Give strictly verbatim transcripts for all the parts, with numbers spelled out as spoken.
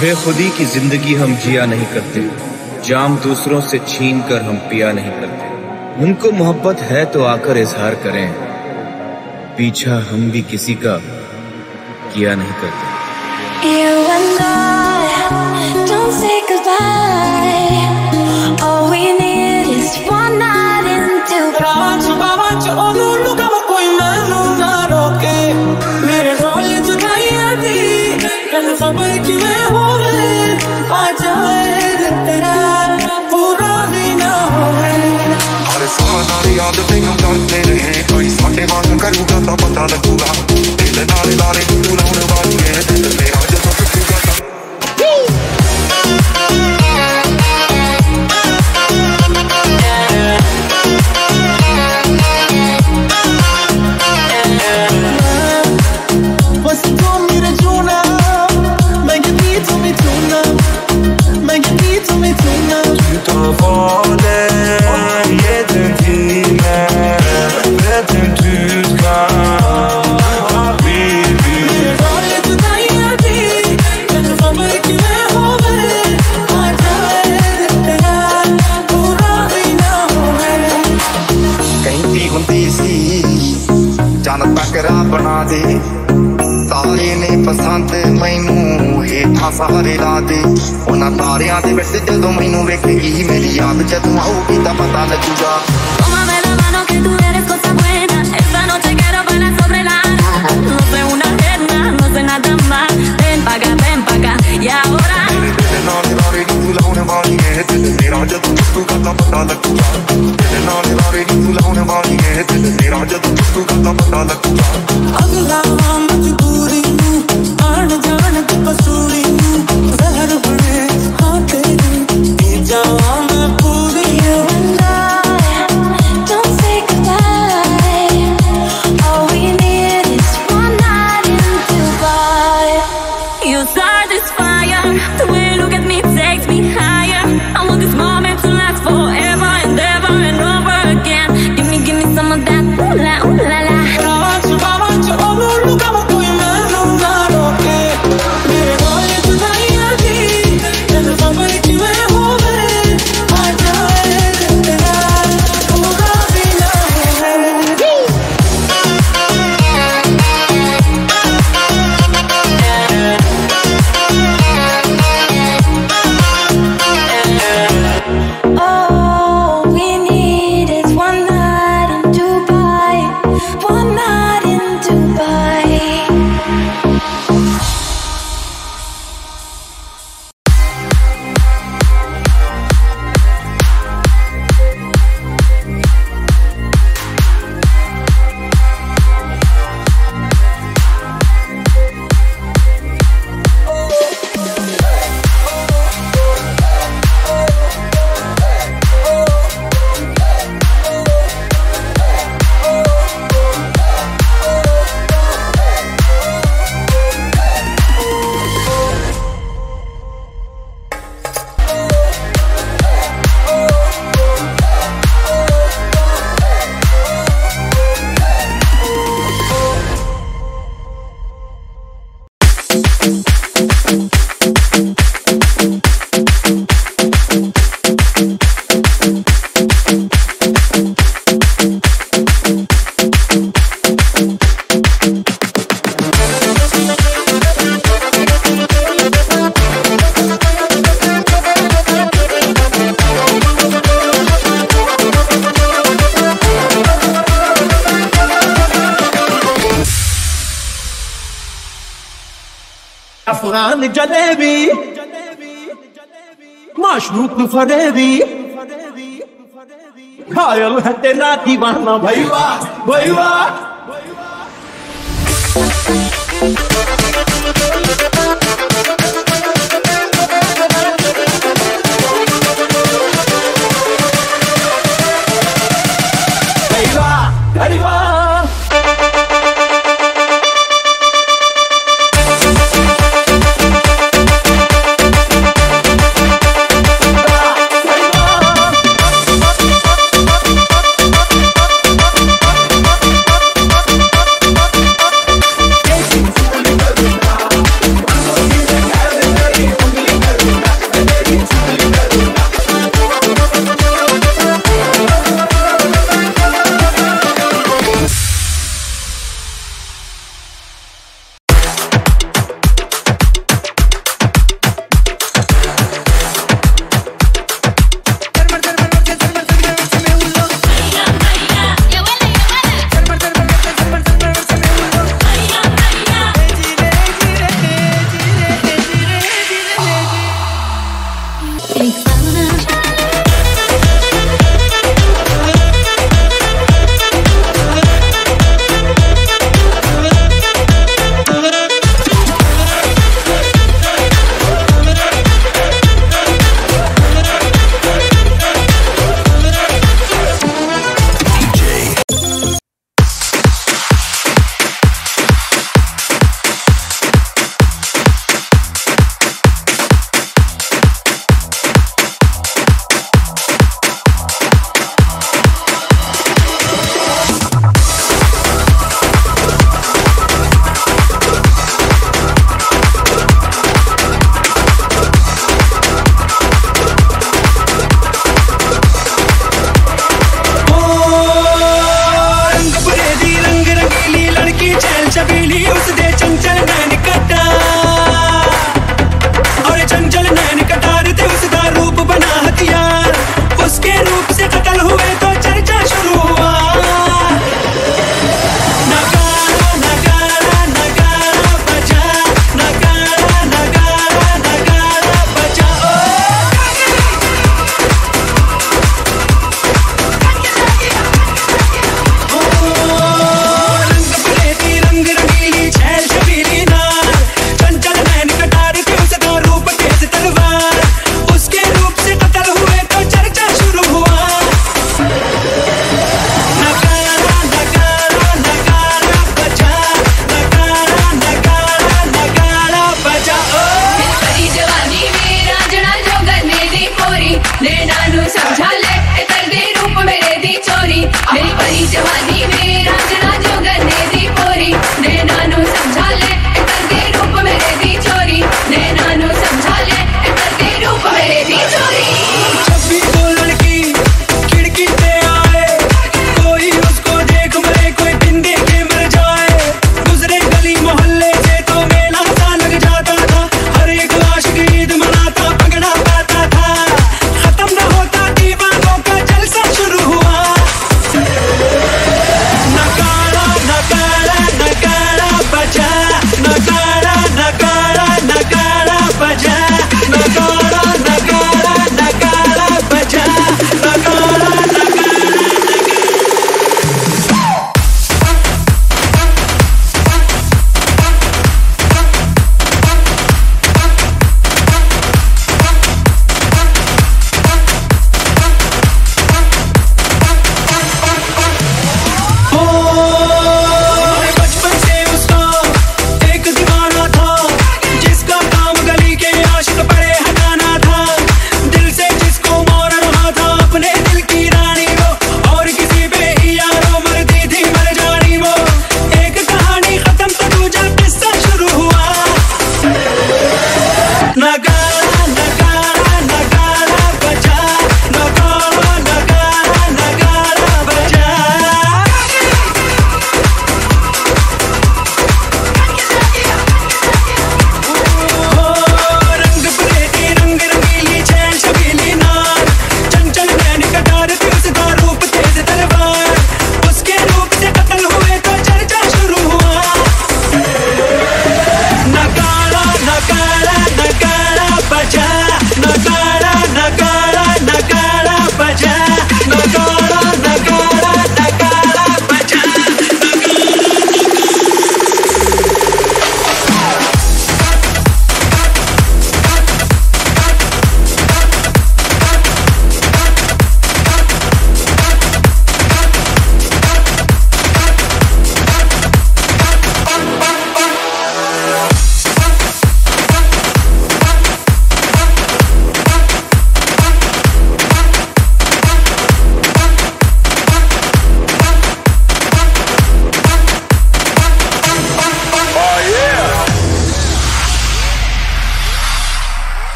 बेखुदी की जिंदगी हम जिया नहीं करते, जाम दूसरों से छीन कर हम पिया नहीं करते। उनको मोहब्बत है तो आकर इजहार करें, पीछा हम भी किसी का किया नहीं करते। याद तेनू करते रहे, कोई साडे वांग करूगा तां पता लगूगा, दिल नाल लारे तू लाउण वाले मेरा जदों टूटूगा तां। साले ने पसंद मैनू हेठा सहारे ला दे, उन्हां तारियां दे विच जदों मैनू वेखेगी मेरी याद जदों आऊगी तां पता लगूगा। tómame la mano que tú eres cosa buena, esta noche quiero bailar sobre la arena, no sé una pena, no sé nada más, ven pa' acá, ven pa' acá y ahora तेरे नाल लारे तू लाउण वाली है, मेरा जदों टूटूगा तां पता लगूगा। तेरे नाल लारे तू लाउण वाली है, मेरा जदों टूटूगा तां पता लगूगा। अगला जलेबी मशरूक फरेबी घायल है तेरा दीवाना भैया भैया।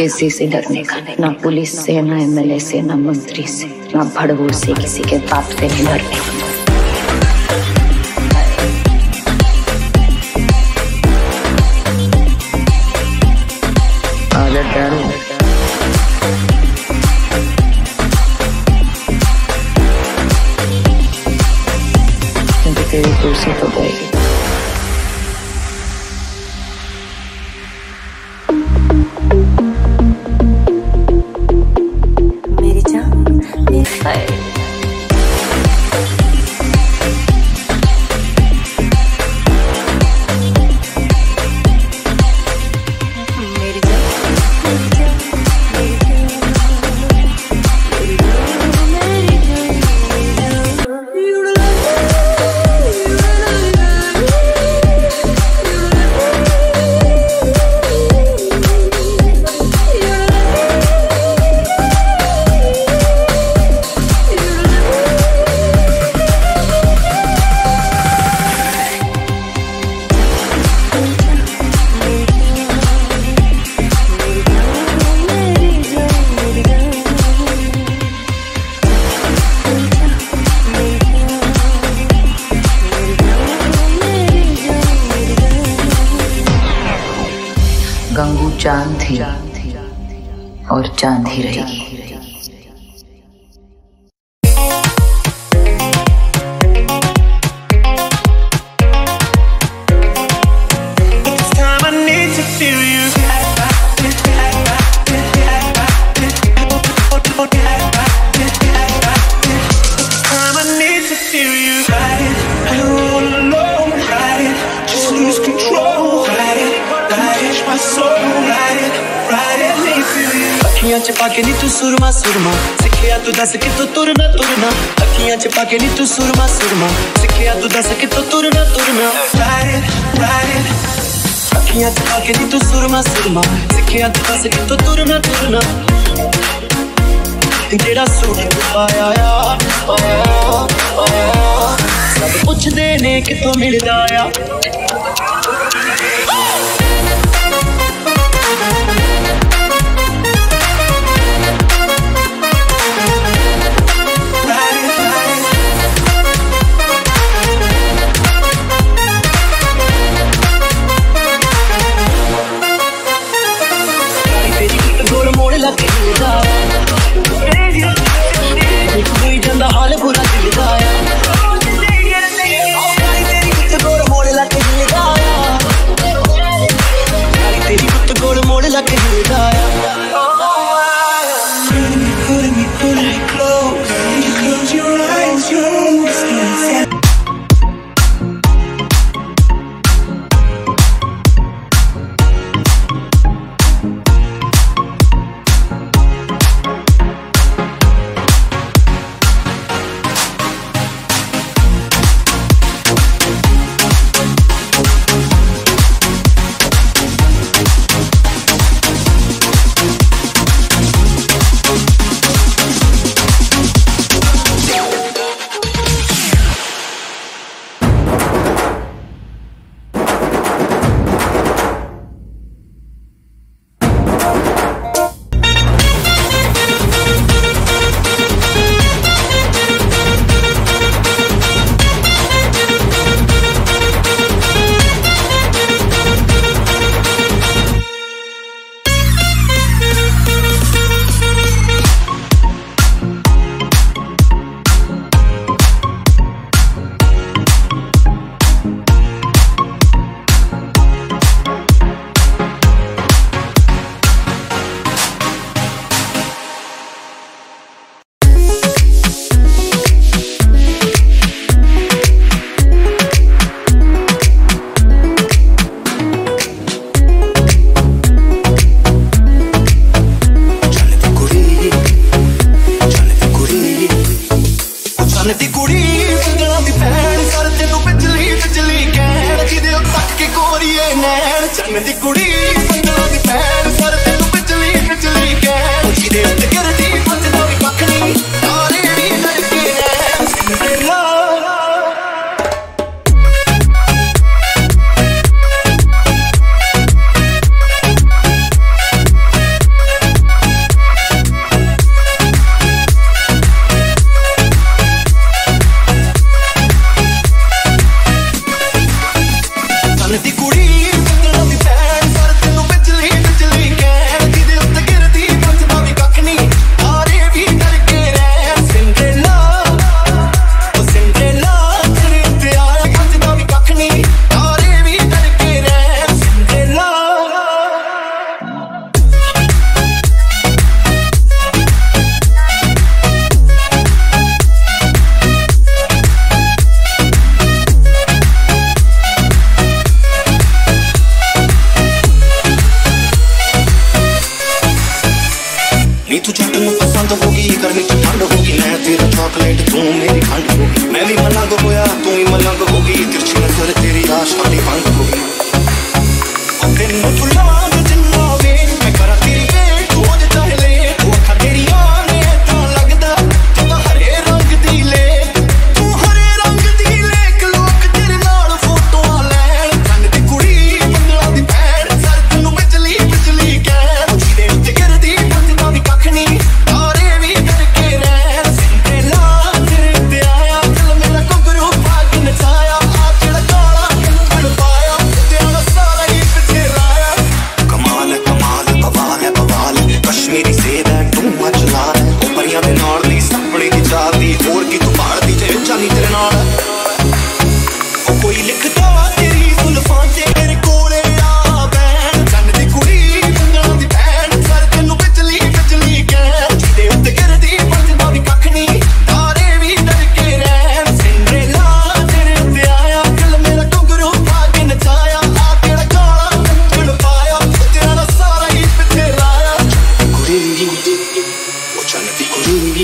किसी से डरने का नहीं, ना पुलिस से, ना एमएलए से, ना मंत्री से, ना भड़बोल से, किसी के बाप से नहीं डरने का। तेरी कुर्सी तो गई। गंगू चांद थी और चांद ही रहेगी। अखियां च पाके नी तू सुरमा सुरमा सिखिया तू दस कि तू तुरना तुरना। अखियां च पाके नी तू सुरमा सुरमा सिखिया तू दस कि तू तुरना तुरना। अखियां च पाके नी तू सुरमा सुरमा सिखिया तू दस कि तू तुरना तुरना। जेड़ा सूट तू पाया सब पुछदे ने कितों मिलदा आ।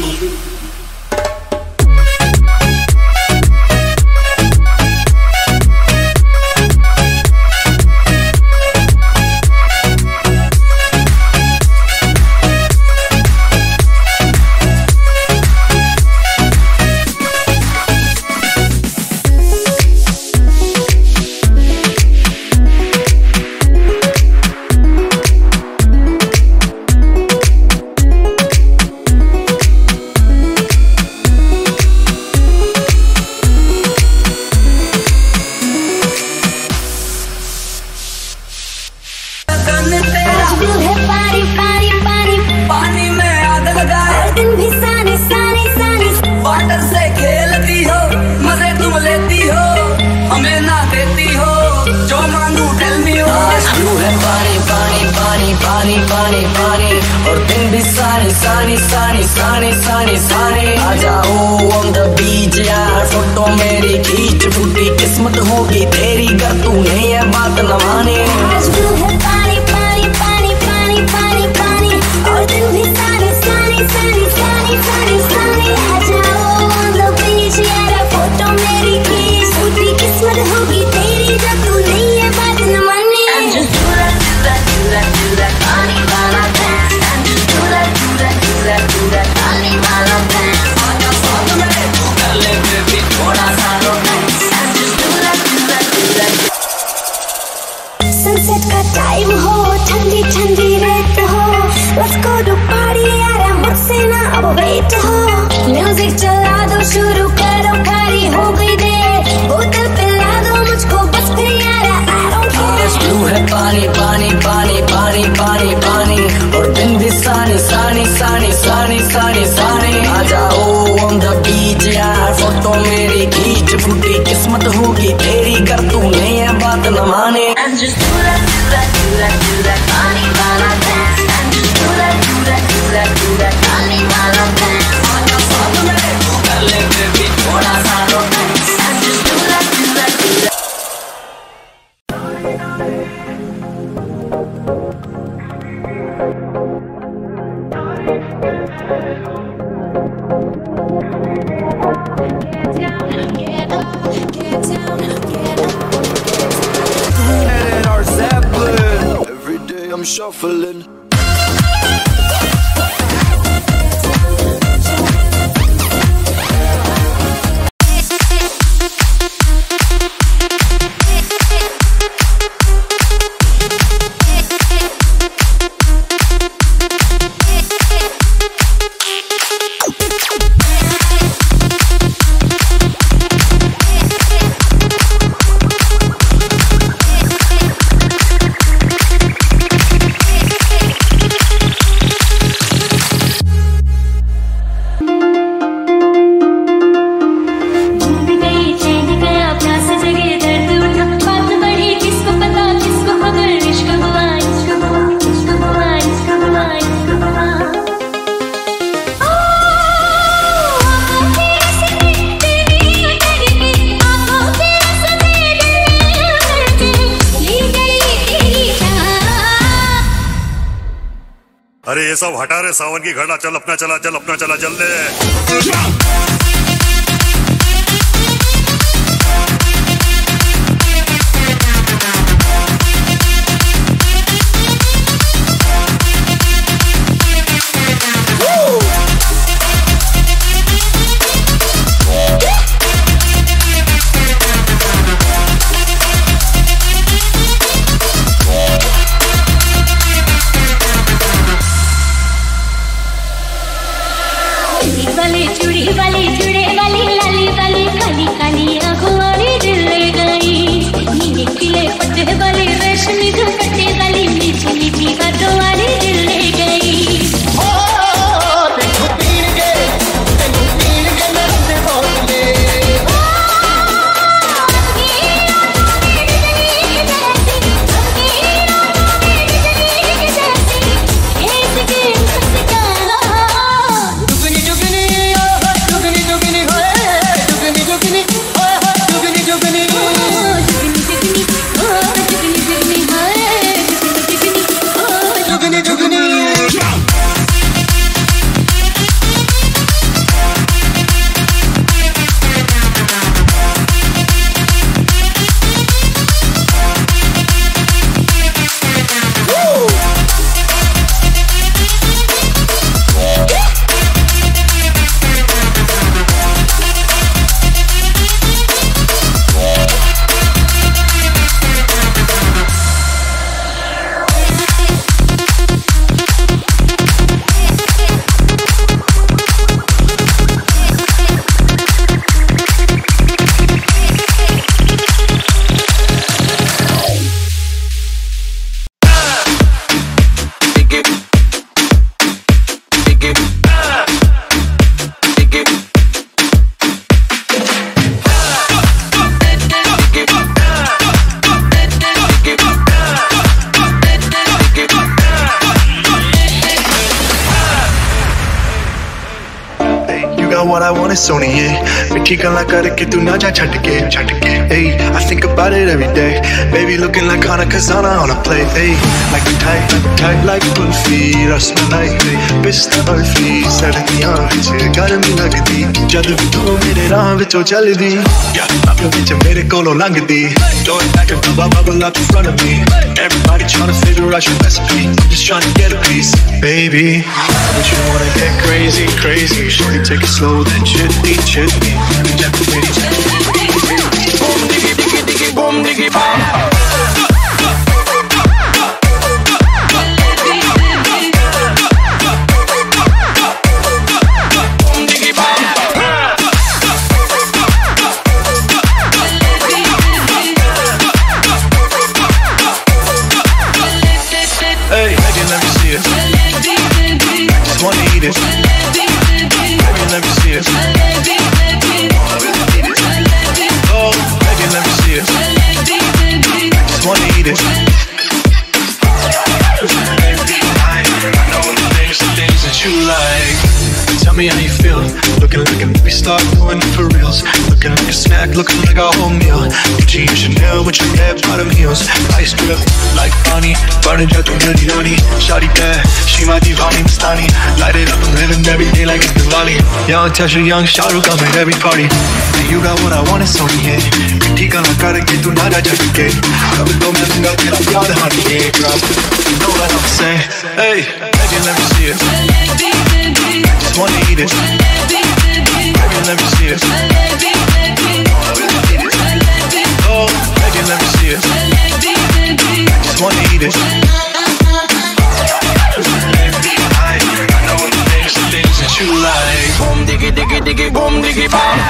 be. Sunny, sunny, sunny, sunny, sunny. आजा ओ on the beach यार, फोटो मेरी खींच, फूटी किस्मत होगी तेरी गर तूने ये बात न मानी. आज भी है पानी, पानी, पानी, पानी, पानी, पानी, और दिन भी sunny, sunny, sunny, sunny, sunny, sunny. आजा ओ on the beach यार, फोटो मेरी खींच, फूटी किस्मत होगी तेरी गर तूने ये बात न मानी. And just do that, do that, do that, do that, funny, funny, funny. Do that funny funny dance, आजा साथ में तू कर ले baby थोड़ा सा romance. And just do that, do that, do that. Sunset का time हो, ठंडी ठंडी रात हो, let's go to party यारा मुझसे ना अब wait हो. Music चला दो शुरू करो खारी हो गई देर, बोतल पिला दो मुझको बस फिर यारा I don't care. आज ब्लू है पानी पानी पानी पानी पानी पानी और दिन भी सानी sunny sunny sunny sunny sunny. आजा ओ on the beach यार फोटो मेरी खींच, फूटी किस्मत होगी तेरी कर तूने ये बात न माने. And just do that, do that, do that, do that funny funny dance. And just do that, do that, do that, do that funny funny dance. आजा साथ में तू कर ले baby थोड़ा सा romance. And just do that, do that, do that. Shuffling. अरे ये सब हटा रे सावन की घड़ा, चल अपना चला चल अपना चला चल ले. What do you do? You got what I want, it's on it. Mithi gala karke tu na ja chhatke, chhatke. Hey, I think about it every day. Baby looking like Hana Kazana on a play. Hey, like tight, tight like Pulfi, Rasmalai. Pista Barfi, sardiyan vich garmi lagdi. Jad vi tu mere raah vichon chaldi. Apne vich mere kolon lagdi. Throw it back and bubble bubble up in front of me. Everybody tryna figure out your recipe. Just tryna get a piece, baby. Don't you wanna get crazy, crazy? Shorty, take it slow, then chitty, chitty. Boom, diggy, diggy, diggy, boom, diggy, bam. Me how you feelin'? Looking like a movie star doing it for reals. Looking like a snack, looking like a whole meal. Gucci and Chanel with your red bottom heels. Ice drip like Bonnie, burning ja tu dirty dirty. Shawty bad, she my divani Mastani. Light it up and living every day like it's Diwali. Young Tasha, young Shah Rukh, I'm at every party. And you got what I want, it's on the end. Mithi gala karke tu na ja chhatke. Ab to main tunga tera yaad haani ye grab. You know what I'm saying? Hey, baby, let me see it. Wanna eat it? Baby, let me see it. Oh, baby, let me see it. Just wanna eat it. I know the things, the things that you like. Boom, diggy, diggy, diggy, boom, diggy, bam.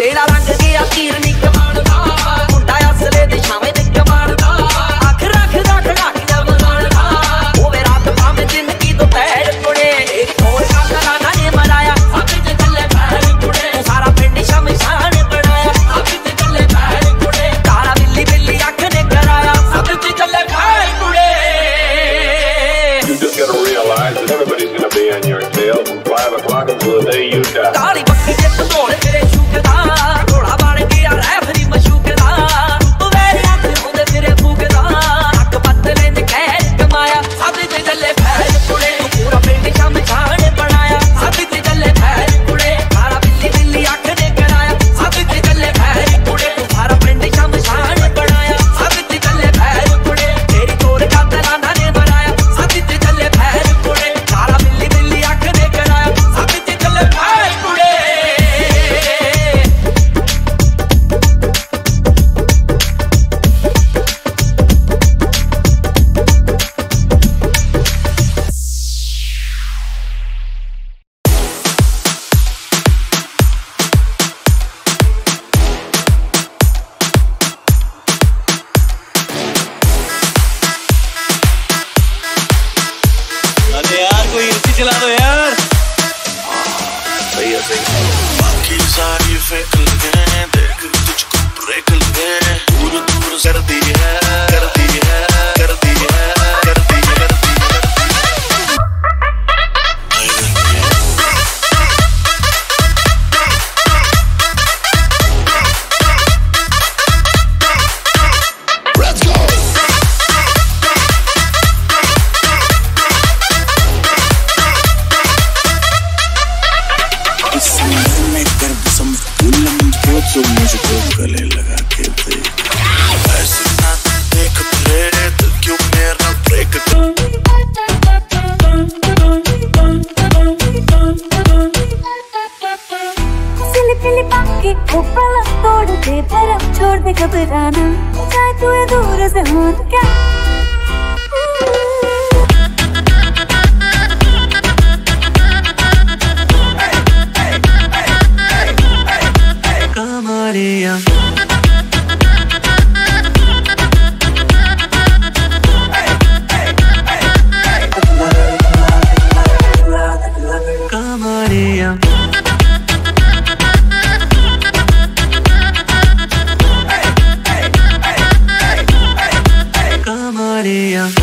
तेरा रंग दिया तीर निक मारदा मुंडा असले दे छावे निक मारदा आख रख रख रख ना मारदा ओ मेरा तो भावे जिंदगी तो पैर पुणे एक और काला ना ने मराया अब ते गल्ले पैर पुणे सारा पिंड शमशान बनाया अब ते गल्ले पैर पुणे तारा बिल्ली बिल्ली आख ने कराया अब ते गल्ले पैर Pune You just got to realize that everybody's going to be on your tail from five o'clock until the day you die तारी बक्की दे तोड़ तेरे Maria